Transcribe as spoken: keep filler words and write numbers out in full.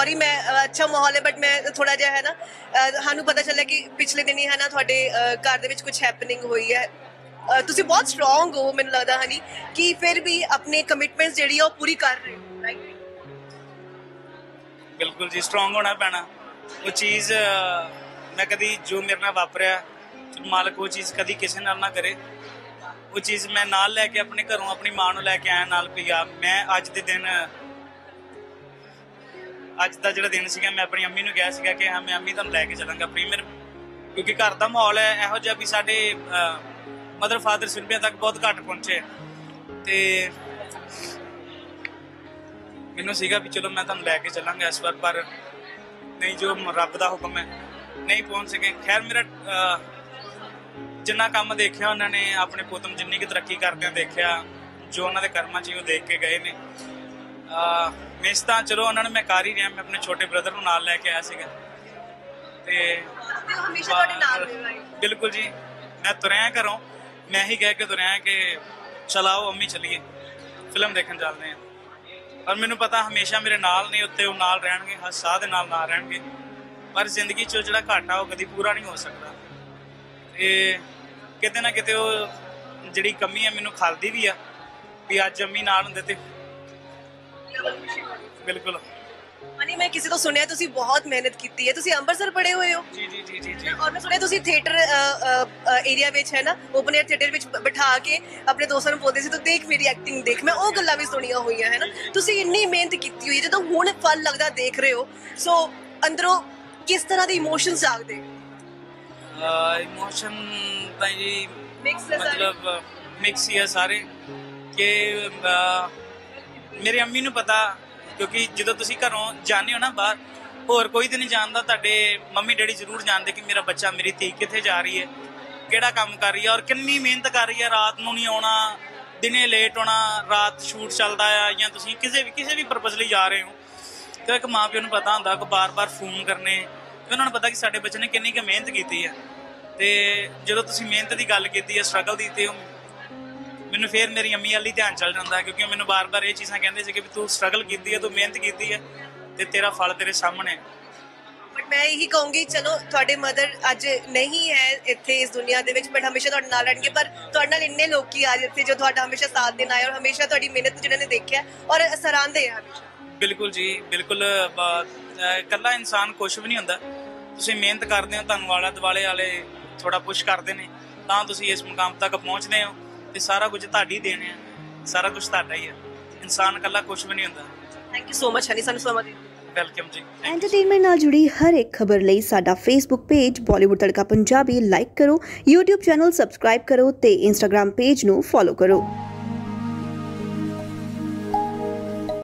Sorry मैं अच्छा माहौल है बट मैं थोड़ा जहा है ना सानू पता चला कि पिछले दिन ही है ना थोड़े घर दे कुछ हैपनिंग हुई है। तुसी बहुत स्ट्रॉन्ग हो मैनू लगता है नी कि फिर भी अपने कमिटमेंट्स जिहड़ी आ पूरी कर रहे हो राइट। बिल्कुल जी स्ट्रॉन्ग होना पैना वो चीज़ मैं कभी जो मेरे नाल वापरिया मालक वो चीज़ कभी किसी नाल ना करे वो चीज़ मैं नाल लैके अपने घरों अपनी मां नूं लैके आया नाल भी आ। मैं अज दे दिन अज का जो दिन सीगा मैं अपनी अम्मी नूं कहा सीगा कि हाँ मैं अम्मी तुहानूं लैके चलांगा प्रीमियर क्योंकि घर का माहौल है इहो जिहा भी साडे मदर फादर सुरबिया तक बहुत घट पहुंचे तो मैनू सीगा भी चलो मैं तुहानूं लैके चलांगा इस बार पर नहीं जो रब का हुक्म है नहीं पहुंच सके। खैर मेरा जिन्ना काम देखा उन्होंने अपने पुत नूं जिन्नी की तरक्की करदे देखा जो उन्होंने कर्मां च देख के गए ने मिस तां चलो उन्होंने मैं कर ही रहा मैं अपने छोटे ब्रदर नूं नाल लैके आया सीगा ते बिल्कुल जी मैं तुरया घरों मैं ही कह के तुरया कि चलाओ अम्मी चलीए फिल्म देखने चलते हैं और मैनू पता हमेशा मेरे नाल ने उत्ते रहणगे हर साह दे नाल नाल रहणगे पर जिंदगी चो जिहड़ा घाटा वो कभी पूरा नहीं हो सकता ते किते ना किते वो जिहड़ी कमी है मैनू खलदी भी आ भी अज अम्मी नाल हुंदे ते बिल्कुल अनी मैं किसी तो सुने तुसी बहुत मेहनत की है तुसी अंबरसर पढ़े हुए हो जी जी जी जी, जी। और मैं सुने तुसी थिएटर एरिया विच है ना ओपन एयर थिएटर विच बिठा के अपने दोस्तों को बोलते सी तो देख मेरी एक्टिंग देख मैं वो गल्लां भी सुनियां हुई है ना तुसी इन्नी मेहनत की हुई है जो हुण फल लगदा देख रहे हो सो अंदरों किस तरह के इमोशन जागदे इमोशन तां जी मिक्स है मतलब मिक्स ही है सारे के मेरी अम्मी नूं पता क्योंकि जो तुम घरों जाने हो ना बाहर होर कोई तो नहीं जानता तुहाडे मम्मी डैडी जरूर जानते कि मेरा बच्चा मेरी धी कित्थे जा रही है किहड़ा काम कर रही है और कितनी मेहनत कर रही है रात नूं नहीं आउणा दिने लेट होना रात शूट चलता है या तुसीं किसी भी किसी भी परपस लई जा रहे हो तो एक माँ प्यो नूं पता हुंदा कि बार बार फोन करने उन्होंने पता कि साडे बच्चे ने कितनी क मेहनत की है तो जो तुसीं मेहनत की गल की है स्ट्रगल की मैनू फिर मेरी अम्मी वाली ध्यान चल जाता है क्योंकि मैंने बार बार ये चीज़ा कहते थे कि तू स्ट्रगल की है तू मेहनत की है तो तेरा फल तेरे सामने। बट मैं यही कहूँगी चलो थोड़े मदर अज नहीं है इतने इस दुनिया के बट हमेशा थोड़े नाल रहणगे पर थोड़े नाल इन्ने लोग आज इतने जो थोड़ा हमेशा साथ देना है और हमेशा थोड़ी मेहनत जिन्होंने देखा और सराहते हैं। बिल्कुल जी बिल्कुल कला इंसान कुछ भी नहीं होंदा तुसीं मेहनत करते हो तुहानूं आले दुआले वाले थोड़ा पुश करते हैं तां तुसीं इस मुकाम तक पहुँचते हो ते सारा कुछ ताड़ी देने है सारा कुछ ताड़ा ही है इंसान कला कुछ भी नहीं होंदा। Thank you so much honey सानू समा दे वेलकम जी। एंटरटेनमेंट नाल जुड़ी हर एक खबर लई साडा Facebook page Bollywood Tadka Punjabi like करो यूट्यूब चैनल सबसक्राइब करो ते इंस्टाग्राम पेज नू फॉलो करो।